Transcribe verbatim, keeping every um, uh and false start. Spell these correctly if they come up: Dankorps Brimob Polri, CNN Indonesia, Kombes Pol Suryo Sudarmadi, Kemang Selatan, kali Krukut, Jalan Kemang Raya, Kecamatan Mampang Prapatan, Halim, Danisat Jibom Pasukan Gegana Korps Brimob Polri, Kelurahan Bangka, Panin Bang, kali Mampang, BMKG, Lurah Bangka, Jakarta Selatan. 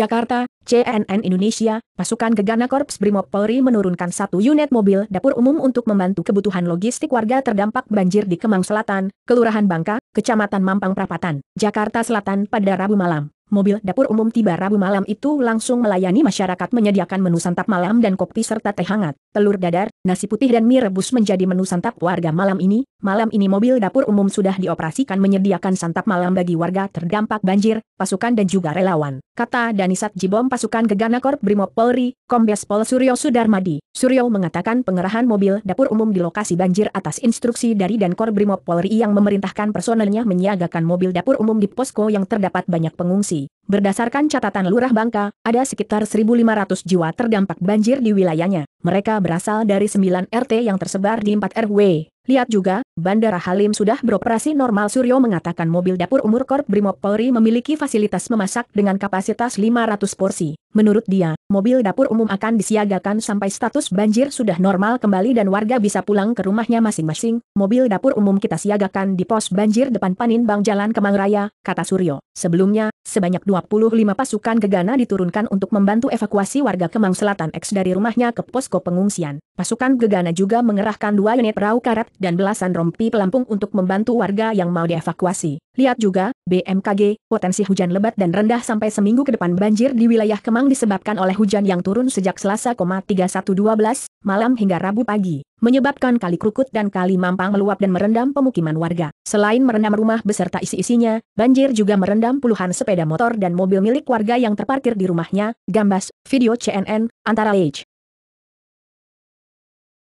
Jakarta, C N N Indonesia, pasukan Gegana Korps Brimob Polri menurunkan satu unit mobil dapur umum untuk membantu kebutuhan logistik warga terdampak banjir di Kemang Selatan, Kelurahan Bangka, Kecamatan Mampang Prapatan, Jakarta Selatan pada Rabu malam. Mobil dapur umum tiba Rabu malam itu langsung melayani masyarakat, menyediakan menu santap malam dan kopi serta teh hangat, telur dadar, nasi putih dan mie rebus menjadi menu santap warga malam ini. Malam ini mobil dapur umum sudah dioperasikan menyediakan santap malam bagi warga terdampak banjir, pasukan dan juga relawan, kata Danisat Jibom Pasukan Gegana Korps Brimob Polri, Kombes Pol Suryo Sudarmadi. Suryo mengatakan pengerahan mobil dapur umum di lokasi banjir atas instruksi dari Dankorps Brimob Polri yang memerintahkan personelnya menyiagakan mobil dapur umum di posko yang terdapat banyak pengungsi. Berdasarkan catatan Lurah Bangka, ada sekitar seribu lima ratus jiwa terdampak banjir di wilayahnya. Mereka berasal dari sembilan R T yang tersebar di empat R W. Lihat juga, Bandara Halim sudah beroperasi normal. Suryo mengatakan mobil dapur umum Korps Brimob Polri memiliki fasilitas memasak dengan kapasitas lima ratus porsi. Menurut dia, mobil dapur umum akan disiagakan sampai status banjir sudah normal kembali dan warga bisa pulang ke rumahnya masing-masing. Mobil dapur umum kita siagakan di pos banjir depan Panin Bang Jalan Kemang Raya, kata Suryo. Sebelumnya, sebanyak dua puluh lima pasukan Gegana diturunkan untuk membantu evakuasi warga Kemang Selatan eks dari rumahnya ke pos pengungsian. Pasukan Gegana juga mengerahkan dua unit perahu karet dan belasan rompi pelampung untuk membantu warga yang mau dievakuasi. Lihat juga, B M K G, potensi hujan lebat dan rendah sampai seminggu ke depan. Banjir di wilayah Kemang disebabkan oleh hujan yang turun sejak Selasa, tiga satu dua belas, malam hingga Rabu pagi, menyebabkan kali Krukut dan kali Mampang meluap dan merendam pemukiman warga. Selain merendam rumah beserta isi-isinya, banjir juga merendam puluhan sepeda motor dan mobil milik warga yang terparkir di rumahnya. Gambas, video C N N, antara lain.